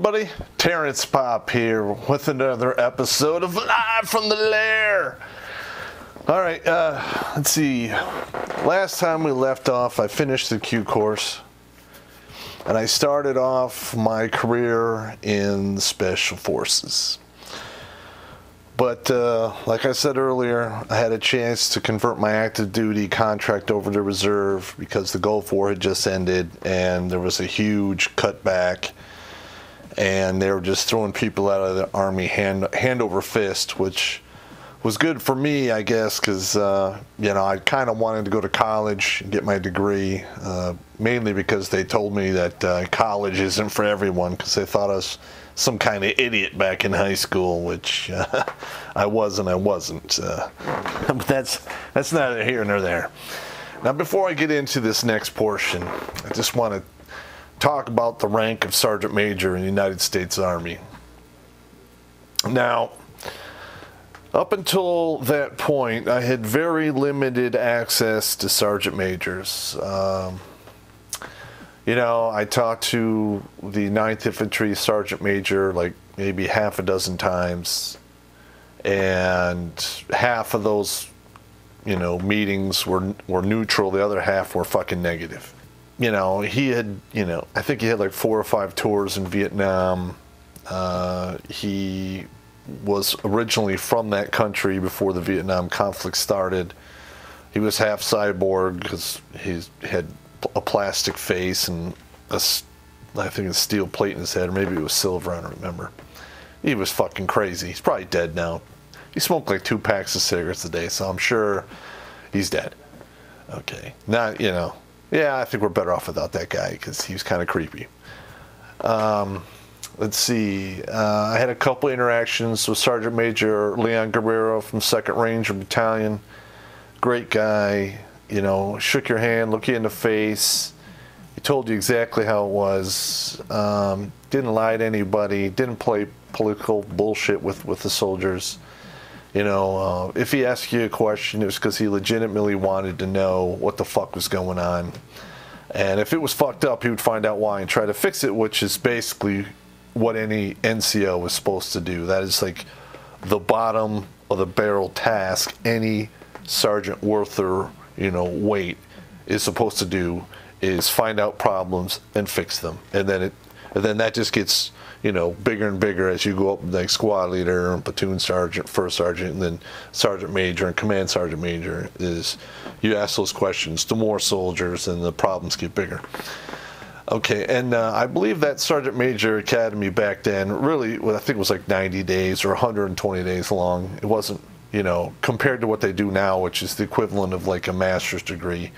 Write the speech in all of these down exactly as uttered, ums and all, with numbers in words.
everybody, Terence Popp here with another episode of Live from the Lair. All right, uh, let's see. Last time we left off, I finished the Q course, and I started off my career in Special Forces. But uh, like I said earlier, I had a chance to convert my active duty contract over to reserve because the Gulf War had just ended and there was a huge cutback, and they were just throwing people out of the Army hand, hand over fist, which was good for me, I guess, because uh, you know, I kind of wanted to go to college and get my degree, uh, mainly because they told me that uh, college isn't for everyone, because they thought us some kind of idiot back in high school, which uh, I was and I wasn't. Uh, but that's that's neither here nor there. Now, before I get into this next portion, I just want to talk about the rank of Sergeant Major in the United States Army. Now, up until that point, I had very limited access to Sergeant Majors. Um, You know, I talked to the ninth Infantry Sergeant Major like maybe half a dozen times, and half of those, you know, meetings were were neutral. The other half were fucking negative. You know, he had, you know, I think he had like four or five tours in Vietnam. Uh, he was originally from that country before the Vietnam conflict started. He was half cyborg because he had a plastic face and a, I think a steel plate in his head, or maybe it was silver, I don't remember. He was fucking crazy. He's probably dead now. He smoked like two packs of cigarettes a day, so I'm sure he's dead. Okay. Not, you know, yeah, I think we're better off without that guy, because he was kind of creepy. Um, let's see. Uh, I had a couple interactions with Sergeant Major Leon Guerrero from Second Ranger Battalion. Great guy. You know, shook your hand, looked you in the face. He told you exactly how it was. Um, didn't lie to anybody. Didn't play political bullshit with, with the soldiers. You know, uh, if he asked you a question, it was because he legitimately wanted to know what the fuck was going on. And if it was fucked up, he would find out why and try to fix it, which is basically what any N C O is supposed to do. That is like the bottom of the barrel task any sergeant worth or, you know, weight is supposed to do, is find out problems and fix them. And then it, and then that just gets, you know, bigger and bigger as you go up, like squad leader and platoon sergeant, first sergeant, and then sergeant major and command sergeant major. Is you ask those questions to more soldiers and the problems get bigger. Okay, and uh, I believe that Sergeant Major Academy back then really, well, I think it was like ninety days or one hundred twenty days long. It wasn't, you know, compared to what they do now, which is the equivalent of like a master's degree.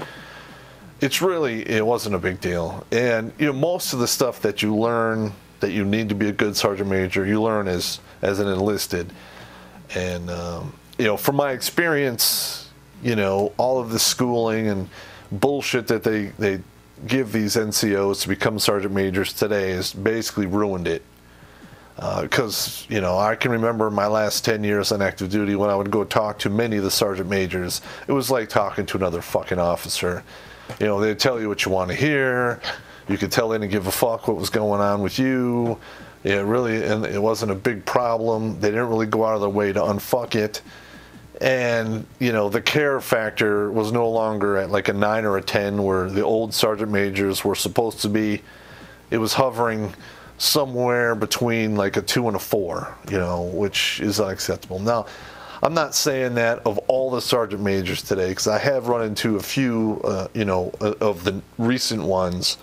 It's really, it wasn't a big deal. And, you know, most of the stuff that you learn that you need to be a good sergeant major, you learn as, as an enlisted. And, um, you know, from my experience, you know, all of the schooling and bullshit that they, they give these N C Os to become sergeant majors today has basically ruined it. Because, uh, you know, I can remember my last ten years on active duty when I would go talk to many of the sergeant majors. It was like talking to another fucking officer. You know, they'd tell you what you want to hear. You could tell they didn't give a fuck what was going on with you. It really, and it wasn't a big problem. They didn't really go out of their way to unfuck it. And, you know, the care factor was no longer at like a nine or a ten where the old sergeant majors were supposed to be. It was hovering somewhere between like a two and a four, you know, which is unacceptable. Now, I'm not saying that of all the sergeant majors today, because I have run into a few, uh, you know, uh, of the recent ones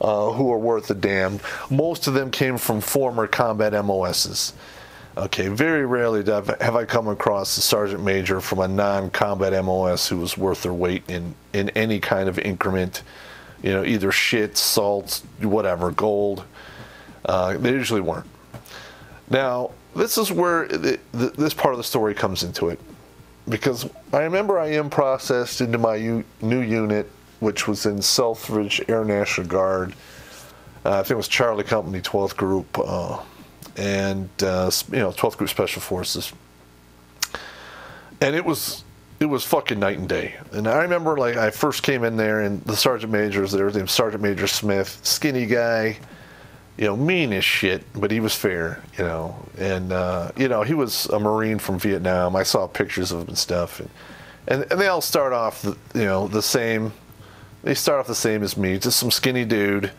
uh, who are worth a damn. Most of them came from former combat M O Ss. Okay, very rarely have I come across a sergeant major from a non-combat M O S who was worth their weight in, in any kind of increment, you know, either shit, salt, whatever, gold. Uh, they usually weren't. Now, this is where the, the, this part of the story comes into it, because I remember I am processed into my u new unit, which was in Selfridge Air National Guard. Uh, I think it was Charlie Company, twelfth Group, uh, and uh, you know, twelfth Group Special Forces. And it was it was fucking night and day. And I remember, like, I first came in there, and the sergeant majors there, named Sergeant Major Smith, skinny guy. you know, mean as shit, but he was fair, you know. And, uh, you know, he was a Marine from Vietnam. I saw pictures of him and stuff. And, and, and they all start off, the, you know, the same. They start off the same as me, just some skinny dude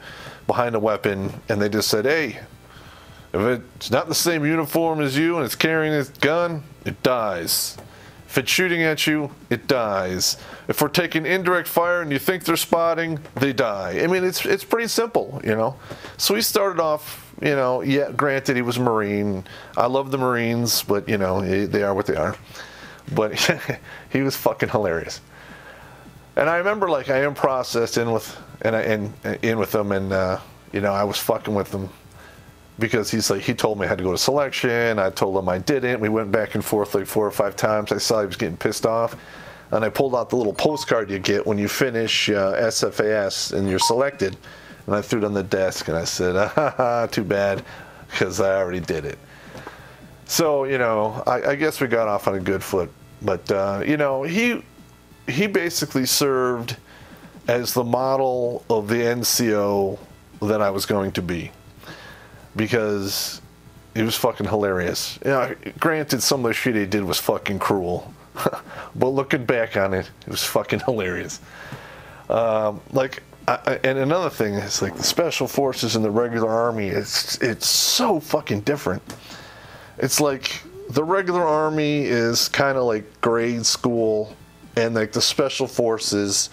behind a weapon. And they just said, hey, if it's not the same uniform as you and it's carrying a gun, it dies. If it's shooting at you, it dies. If we're taking indirect fire and you think they're spotting, they die. I mean, it's it's pretty simple, you know. So he started off, you know, yeah, granted he was a Marine. I love the Marines, but, you know, they are what they are. But he was fucking hilarious. And I remember, like, I am processed in with, and I, and, and in with him, and, uh, you know, I was fucking with him. Because he's like, he told me I had to go to selection. I told him I didn't. We went back and forth like four or five times. I saw he was getting pissed off. And I pulled out the little postcard you get when you finish uh, S F A S and you're selected. And I threw it on the desk and I said, ah, ha, ha, too bad, because I already did it. So, you know, I, I guess we got off on a good foot. But, uh, you know, he, he basically served as the model of the N C O that I was going to be. Because it was fucking hilarious. You know, granted, some of the shit he did was fucking cruel. But looking back on it, it was fucking hilarious. Um, like, I, and another thing is, like, the Special Forces and the regular Army, it's, it's so fucking different. It's like, the regular Army is kind of like grade school, and, like, the Special Forces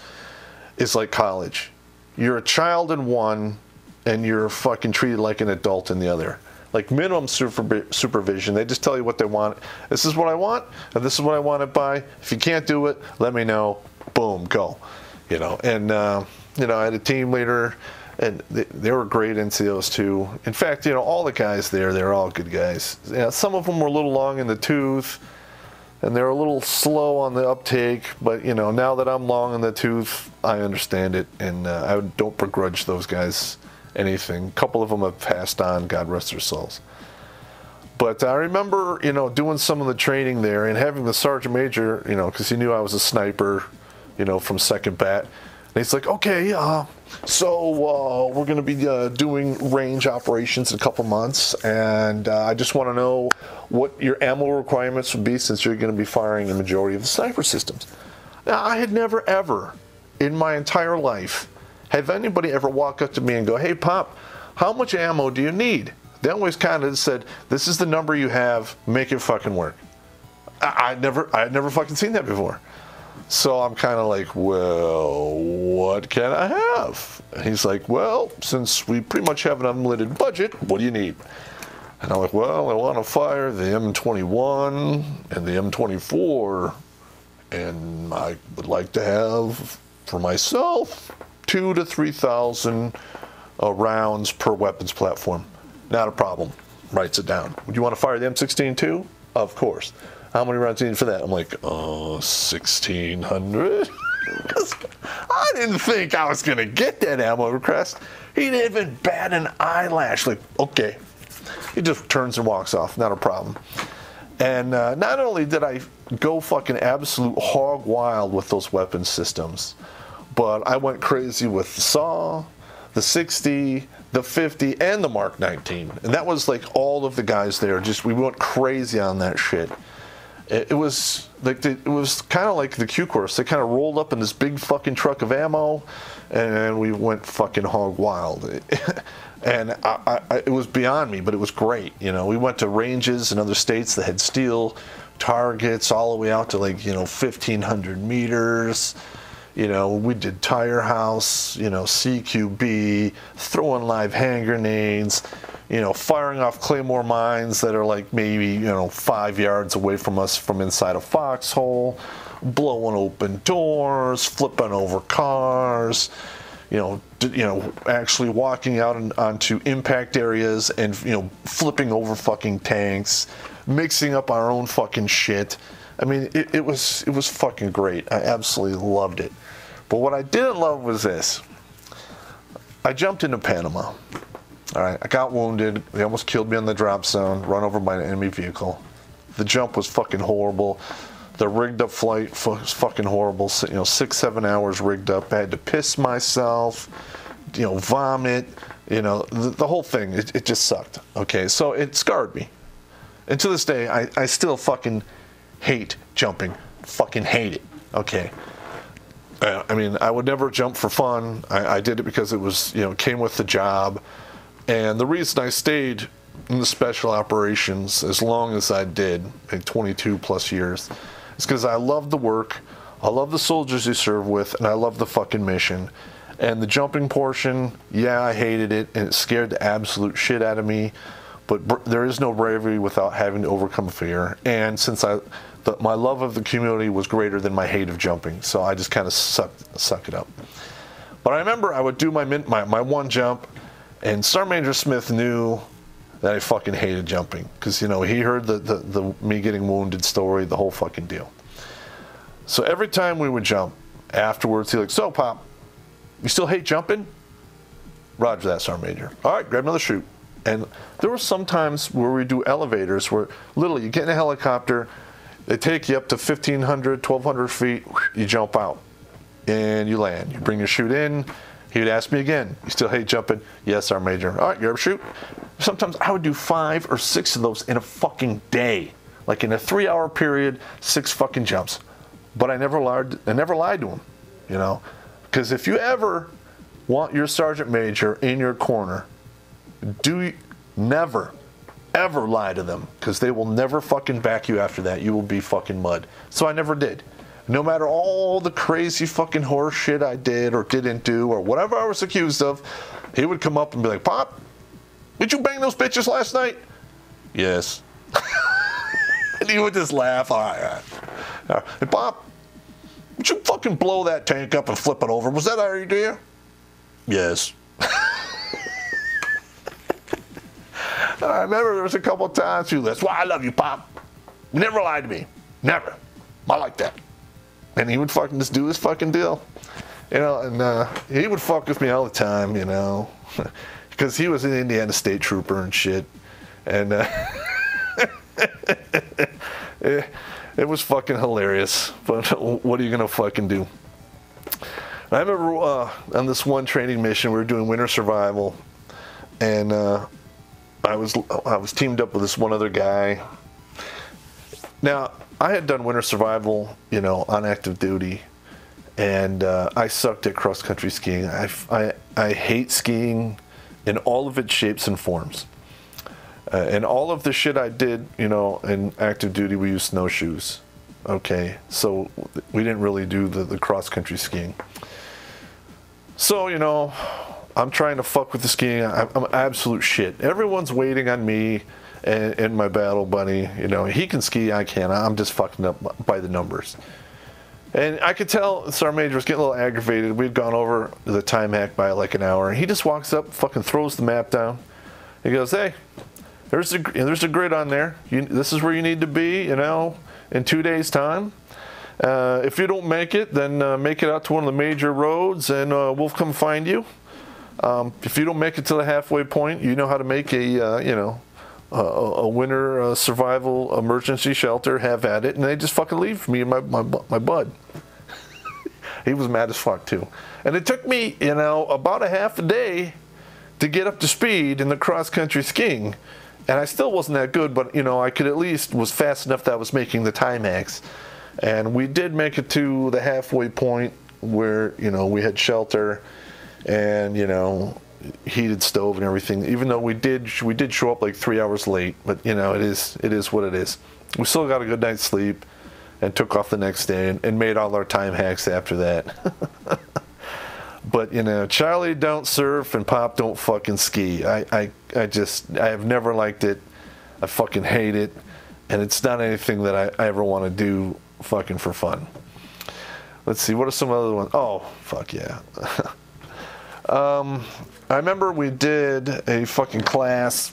is like college. You're a child in one, and you're fucking treated like an adult in the other. Like minimum super, supervision. They just tell you what they want. This is what I want, and this is what I want it by. If you can't do it, let me know. Boom, go. You know, and, uh, you know, I had a team leader, and they, they were great N C Os too. In fact, you know, all the guys there, they're all good guys. You know, some of them were a little long in the tooth, and they're a little slow on the uptake, but, you know, now that I'm long in the tooth, I understand it, and uh, I don't begrudge those guys anything. A couple of them have passed on, God rest their souls. But I remember, you know, doing some of the training there and having the sergeant major, you know, because he knew I was a sniper, you know, from second bat. And he's like, okay, uh, so uh, we're going to be uh, doing range operations in a couple months, and uh, I just want to know what your ammo requirements would be, since you're going to be firing the majority of the sniper systems. Now, I had never ever in my entire life have anybody ever walked up to me and go, hey, Pop, how much ammo do you need? They always kind of said, this is the number you have, make it fucking work. I, I never, I'd never fucking seen that before. So I'm kind of like, well, what can I have? And he's like, well, since we pretty much have an unlimited budget, what do you need? And I'm like, well, I want to fire the M twenty-one and the M twenty-four, and I would like to have, for myself, two to three thousand uh, rounds per weapons platform. Not a problem. Writes it down. Would you want to fire the M sixteen too? Of course. How many rounds do you need for that? I'm like, oh, sixteen hundred. I didn't think I was gonna get that ammo request. He didn't even bat an eyelash. Like, okay. He just turns and walks off. Not a problem. And uh, not only did I go fucking absolute hog wild with those weapons systems, but I went crazy with the SAW, the sixty, the fifty, and the Mark nineteen. And that was like all of the guys there. Just, we went crazy on that shit. It, it was like the, it was kind of like the Q course. They kind of rolled up in this big fucking truck of ammo, and we went fucking hog wild. And I, I, it was beyond me, but it was great. You know, we went to ranges in other states that had steel targets all the way out to, like, you know, fifteen hundred meters. You know, we did tire house, you know, C Q B, throwing live hand grenades, you know, firing off claymore mines that are like maybe, you know, five yards away from us from inside a foxhole, blowing open doors, flipping over cars, you know, you know, actually walking out on, onto impact areas and, you know, flipping over fucking tanks, mixing up our own fucking shit. I mean, it, it was it was fucking great. I absolutely loved it. But what I didn't love was this. I jumped into Panama. All right, I got wounded. They almost killed me on the drop zone, run over by an enemy vehicle. The jump was fucking horrible. The rigged up flight was fucking horrible. You know, six, seven hours rigged up. I had to piss myself, you know, vomit, You know, the, the whole thing, it, it just sucked. Okay, so it scarred me. And to this day, I, I still fucking hate jumping. Fucking hate it. Okay. Uh, I mean, I would never jump for fun. I, I did it because it was, you know, came with the job. And the reason I stayed in the special operations as long as I did, like twenty-two plus years, is because I loved the work, I love the soldiers you serve with, and I love the fucking mission. And the jumping portion, yeah, I hated it, and it scared the absolute shit out of me. But br there is no bravery without having to overcome fear. And since I, the, my love of the community was greater than my hate of jumping, so I just kind of suck, suck it up. But I remember I would do my, min my, my one jump, and Sergeant Major Smith knew that I fucking hated jumping. Because, you know, he heard the, the, the me getting wounded story, the whole fucking deal. So every time we would jump, afterwards, he'd like, "So, Pop, you still hate jumping?" "Roger that, Sergeant Major." "All right, grab another chute." And there were some times where we do elevators where literally you get in a helicopter, they take you up to fifteen hundred, twelve hundred feet, you jump out, and you land. You bring your chute in. He would ask me again, "You still hate jumping?" "Yes, Sergeant Major." "All right, grab a chute." Sometimes I would do five or six of those in a fucking day. Like in a three-hour period, six fucking jumps. But I never lied, I never lied to him, you know. Because if you ever want your sergeant major in your corner, do never, ever lie to them, because they will never fucking back you after that. You will be fucking mud. So I never did. No matter all the crazy fucking horse shit I did or didn't do or whatever I was accused of, he would come up and be like, "Pop, did you bang those bitches last night?" "Yes." And he would just laugh. "All right, all right. All right. And Pop, would you fucking blow that tank up and flip it over? Was that how you do you?" "Yes." I remember there was a couple of times you that's why I love you, Pop. You never lied to me. Never. I like that. And he would fucking just do his fucking deal. You know, and uh, he would fuck with me all the time, you know. Because he was an Indiana State trooper and shit. And uh, it, it was fucking hilarious. But what are you going to fucking do? I remember uh, on this one training mission, we were doing winter survival. And uh, I was I was teamed up with this one other guy. Now, I had done winter survival, you know, on active duty. And uh, I sucked at cross-country skiing. I, I, I hate skiing in all of its shapes and forms. Uh, and all of the shit I did, you know, in active duty, we used snowshoes. Okay, so we didn't really do the, the cross-country skiing. So, you know, I'm trying to fuck with the skiing. I, I'm absolute shit. Everyone's waiting on me and, and my battle bunny. You know, he can ski, I can't. I'm just fucking up by the numbers. And I could tell Sergeant Major was getting a little aggravated. We'd gone over the time hack by like an hour. He just walks up, fucking throws the map down. He goes, "Hey, there's a, there's a grid on there. You, this is where you need to be, you know, in two days' time. Uh, if you don't make it, then uh, make it out to one of the major roads, and uh, we'll come find you. Um, if you don't make it to the halfway point, you know how to make a, uh, you know, a, a winter uh, survival emergency shelter. Have at it." And they just fucking leave me and my, my, my bud. He was mad as fuck, too. And it took me, you know, about a half a day to get up to speed in the cross-country skiing. And I still wasn't that good, but, you know, I could at least was fast enough that I was making the Timex. And we did make it to the halfway point where, you know, we had shelter and, you know, heated stove and everything. Even though we did we did show up like three hours late, but, you know, it is it is what it is. We still got a good night's sleep and took off the next day and, and made all our time hacks after that. But, you know, Charlie don't surf and Pop don't fucking ski. I, I, I just, I have never liked it. I fucking hate it. And it's not anything that I, I ever want to do fucking for fun. Let's see, what are some other ones? Oh, fuck yeah. um, I remember we did a fucking class,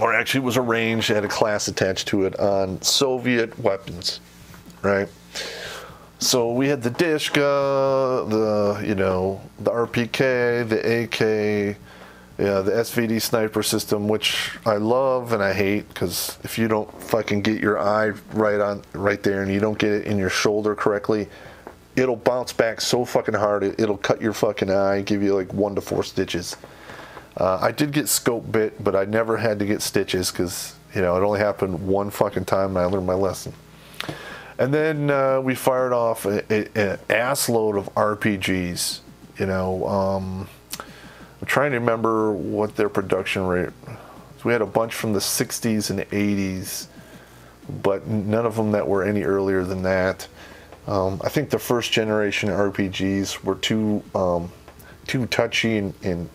or actually it was arranged, it had a class attached to it on Soviet weapons, right? So we had the Dishka, the, you know, the R P K, the A K, yeah, the S V D sniper system, which I love and I hate, because if you don't fucking get your eye right on, right there, and you don't get it in your shoulder correctly, it'll bounce back so fucking hard, it'll cut your fucking eye, give you like one to four stitches. Uh, I did get scope bit, but I never had to get stitches because, you know, it only happened one fucking time and I learned my lesson. And then uh, we fired off an ass load of R P Gs. You know, um, I'm trying to remember what their production rate. So we had a bunch from the sixties and eighties, but none of them that were any earlier than that. Um, I think the first generation R P Gs were too um, too touchy and, and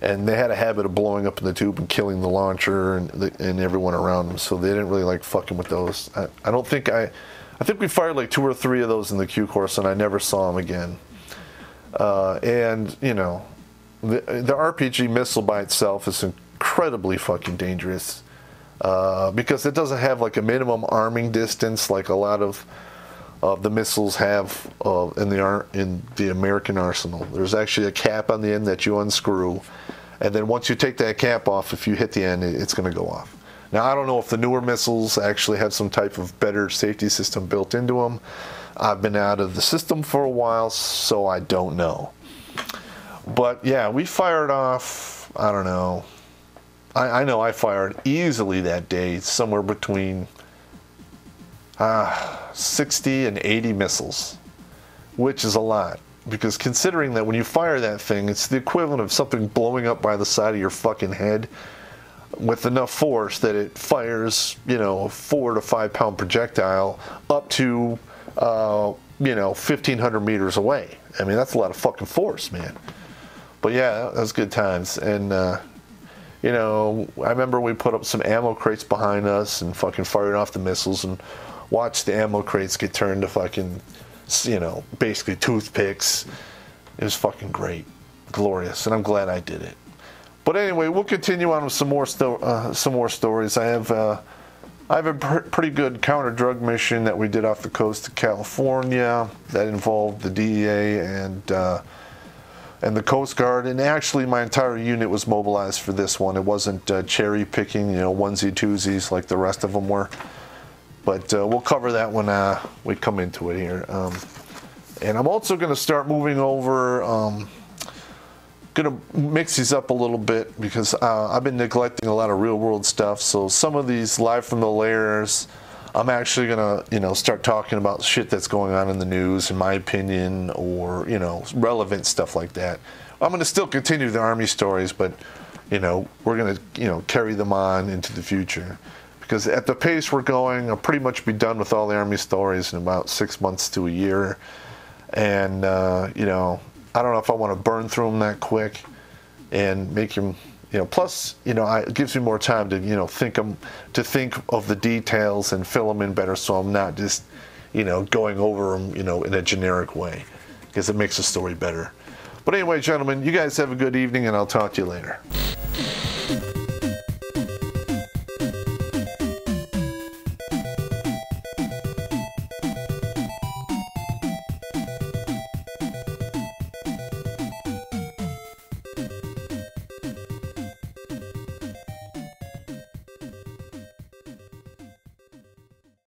and they had a habit of blowing up in the tube and killing the launcher and the, and everyone around them. So they didn't really like fucking with those. I, I don't think I, I think we fired like two or three of those in the Q course and I never saw them again. Uh, and you know, the the R P G missile by itself is incredibly fucking dangerous uh, because it doesn't have like a minimum arming distance like a lot of Uh, the missiles have uh, in the ar in the American arsenal. There's actually a cap on the end that you unscrew, and then once you take that cap off, if you hit the end, it, it's going to go off. Now I don't know if the newer missiles actually have some type of better safety system built into them. I've been out of the system for a while, so I don't know. But yeah, we fired off. I don't know. I, I know I fired easily that day somewhere between Uh, sixty and eighty missiles, which is a lot, because considering that when you fire that thing, it's the equivalent of something blowing up by the side of your fucking head with enough force that it fires, you know, a four to five pound projectile up to, uh, you know, fifteen hundred meters away. I mean, that's a lot of fucking force, man. But yeah, that was good times. And, uh, you know, I remember we put up some ammo crates behind us and fucking fired off the missiles and watch the ammo crates get turned to fucking, you know, basically toothpicks. It was fucking great. Glorious. And I'm glad I did it. But anyway, we'll continue on with some more sto uh, some more stories. I have, uh, I have a pr pretty good counter-drug mission that we did off the coast of California that involved the D E A and, uh, and the Coast Guard. And actually, my entire unit was mobilized for this one. It wasn't uh, cherry-picking, you know, onesie-twosies like the rest of them were. But uh, we'll cover that when uh, we come into it here. Um, and I'm also going to start moving over. Um, going to mix these up a little bit because uh, I've been neglecting a lot of real world stuff. So some of these Live from the Lairs, I'm actually going to, you know, start talking about shit that's going on in the news, in my opinion, or, you know, relevant stuff like that. I'm going to still continue the Army stories, but, you know, we're going to, you know, carry them on into the future. Because at the pace we're going, I'll pretty much be done with all the Army stories in about six months to a year. And, uh, you know, I don't know if I want to burn through them that quick and make them, you know, plus, you know, I, it gives me more time to, you know, think them, to think of the details and fill them in better so I'm not just, you know, going over them, you know, in a generic way. Because it makes the story better. But anyway, gentlemen, you guys have a good evening and I'll talk to you later.